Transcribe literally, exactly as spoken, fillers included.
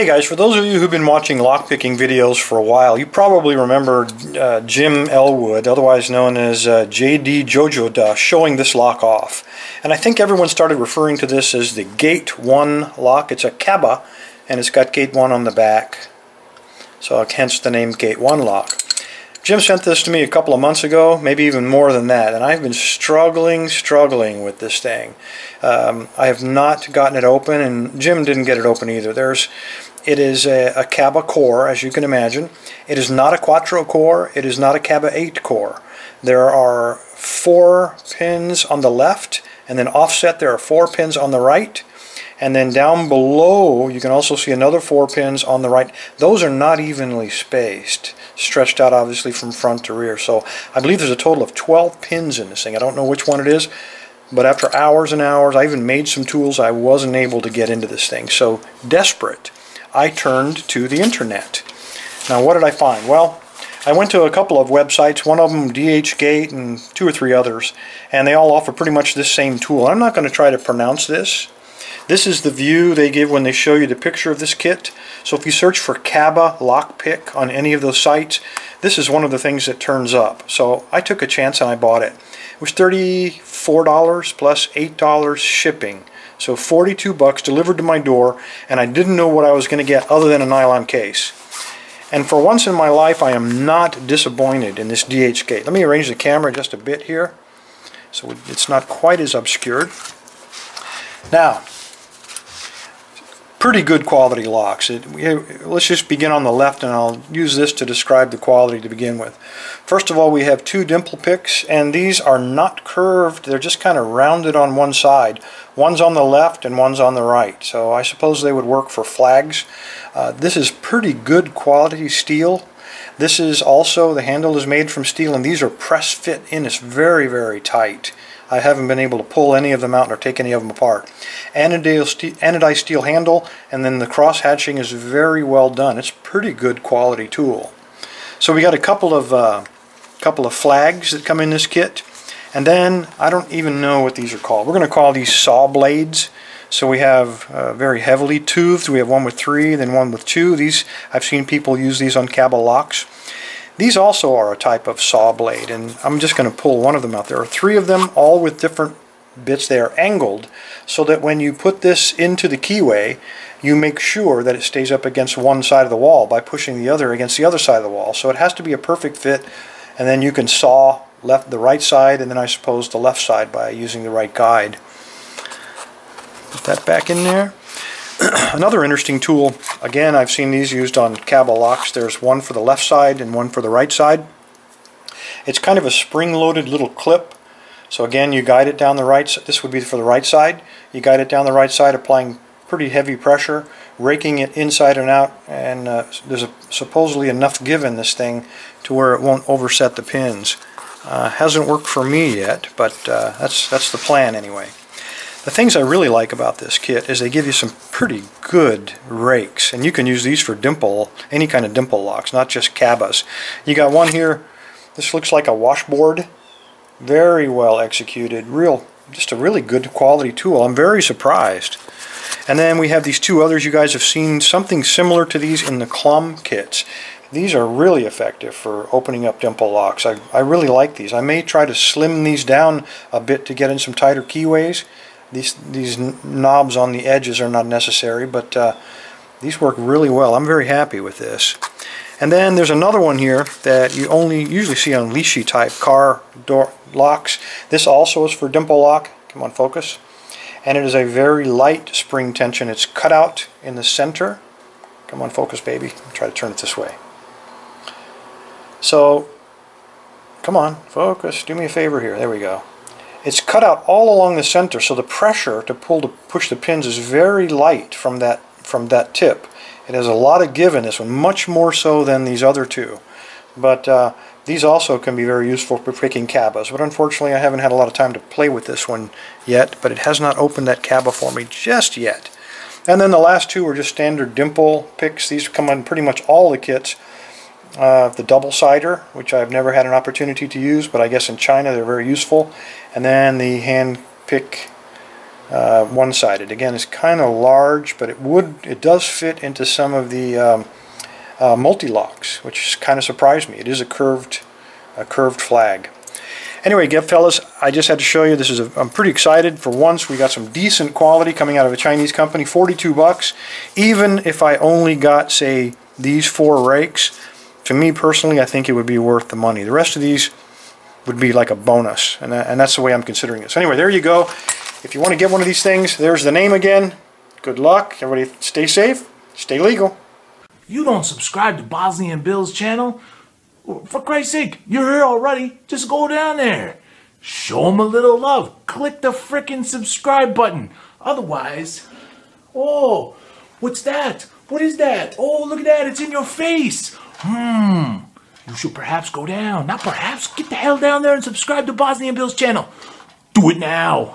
Hey guys, for those of you who've been watching lockpicking videos for a while, you probably remember uh, Jim Elwood, otherwise known as uh, J D Jojoda, showing this lock off. And I think everyone started referring to this as the Gate one lock. It's a Kaba, and it's got Gate one on the back. So hence the name Gate one lock. Jim sent this to me a couple of months ago, maybe even more than that, and I've been struggling, struggling with this thing. Um, I have not gotten it open, and Jim didn't get it open either. There's, it is a, a Kaba core, as you can imagine. It is not a Quattro core. It is not a Kaba eight core. There are four pins on the left, and then offset there are four pins on the right. And then down below, you can also see another four pins on the right. Those are not evenly spaced, stretched out obviously from front to rear. So I believe there's a total of twelve pins in this thing. I don't know which one it is, but after hours and hours, I even made some tools, I wasn't able to get into this thing. So desperate, I turned to the internet. Now what did I find? Well, I went to a couple of websites, one of them DHgate and two or three others, and they all offer pretty much this same tool. I'm not going to try to pronounce this. This is the view they give when they show you the picture of this kit. So if you search for Kaba lockpick on any of those sites, this is one of the things that turns up. So I took a chance and I bought it. It was thirty-four dollars plus eight dollars shipping. So forty-two bucks delivered to my door, and I didn't know what I was going to get other than a nylon case. And for once in my life, I am not disappointed in this DHgate. Let me arrange the camera just a bit here so it's not quite as obscured. Now, pretty good quality locks. It, let's just begin on the left, and I'll use this to describe the quality to begin with. First of all, we have two dimple picks, and these are not curved. They're just kind of rounded on one side. One's on the left and one's on the right. So I suppose they would work for flags. Uh, this is pretty good quality steel. This is also, the handle is made from steel, and these are press fit in. It's very, very tight. I haven't been able to pull any of them out or take any of them apart. Anodized steel handle, and then the cross hatching is very well done. It's a pretty good quality tool. So we got a couple of uh, couple of flags that come in this kit, and then I don't even know what these are called. We're going to call these saw blades. So we have uh, very heavily toothed. We have one with three, then one with two. These, I've seen people use these on Kaba locks. These also are a type of saw blade, and I'm just going to pull one of them out. There are three of them, all with different bits. They are angled so that when you put this into the keyway, you make sure that it stays up against one side of the wall by pushing the other against the other side of the wall. So it has to be a perfect fit, and then you can saw left, the right side, and then I suppose the left side by using the right guide. Put that back in there. Another interesting tool, again, I've seen these used on Kaba locks. There's one for the left side and one for the right side. It's kind of a spring-loaded little clip. So again, you guide it down the right side. This would be for the right side. You guide it down the right side, applying pretty heavy pressure, raking it inside and out, and uh, there's a, supposedly enough give in this thing to where it won't overset the pins. Uh, hasn't worked for me yet, but uh, that's, that's the plan anyway. The things I really like about this kit is they give you some pretty good rakes, and you can use these for dimple, any kind of dimple locks, not just Kabas. You got one here, this looks like a washboard, very well executed, real, just a really good quality tool. I'm very surprised. And then we have these two others. You guys have seen something similar to these in the Klom kits. These are really effective for opening up dimple locks. I, I really like these. I may try to slim these down a bit to get in some tighter keyways. These, these knobs on the edges are not necessary, but uh, these work really well. I'm very happy with this. And then there's another one here that you only usually see on Lishi type car door locks. This also is for dimple lock. Come on, focus. And it is a very light spring tension. It's cut out in the center. Come on, focus, baby. I'll try to turn it this way. So, come on, focus. Do me a favor here. There we go. It's cut out all along the center, so the pressure to pull to push the pins is very light from that from that tip. It has a lot of give in this one, much more so than these other two. But uh, these also can be very useful for picking Kabas. But unfortunately, I haven't had a lot of time to play with this one yet. But it has not opened that Kaba for me just yet. And then the last two are just standard dimple picks. These come in pretty much all the kits. Uh, the double-sider, which I've never had an opportunity to use, but I guess in China they're very useful, and then the hand pick uh, one-sided. Again, it's kind of large, but it would it does fit into some of the um, uh, multi-locks, which kind of surprised me. It is a curved a curved flag. Anyway, fellas, I just had to show you. This is a, I'm pretty excited. For once, we got some decent quality coming out of a Chinese company. forty-two bucks. Even if I only got, say, these four rakes, to me personally, I think it would be worth the money. The rest of these would be like a bonus, and that, and that's the way I'm considering it. So anyway, there you go. If you want to get one of these things, there's the name again. Good luck. Everybody, stay safe. Stay legal. You don't subscribe to Bosley and Bill's channel? For Christ's sake, you're here already. Just go down there. Show them a little love. Click the frickin' subscribe button. Otherwise, oh, what's that? What is that? Oh, look at that. It's in your face. Hmm. You should perhaps go down. Not perhaps. Get the hell down there and subscribe to Bosley and Bill's channel. Do it now.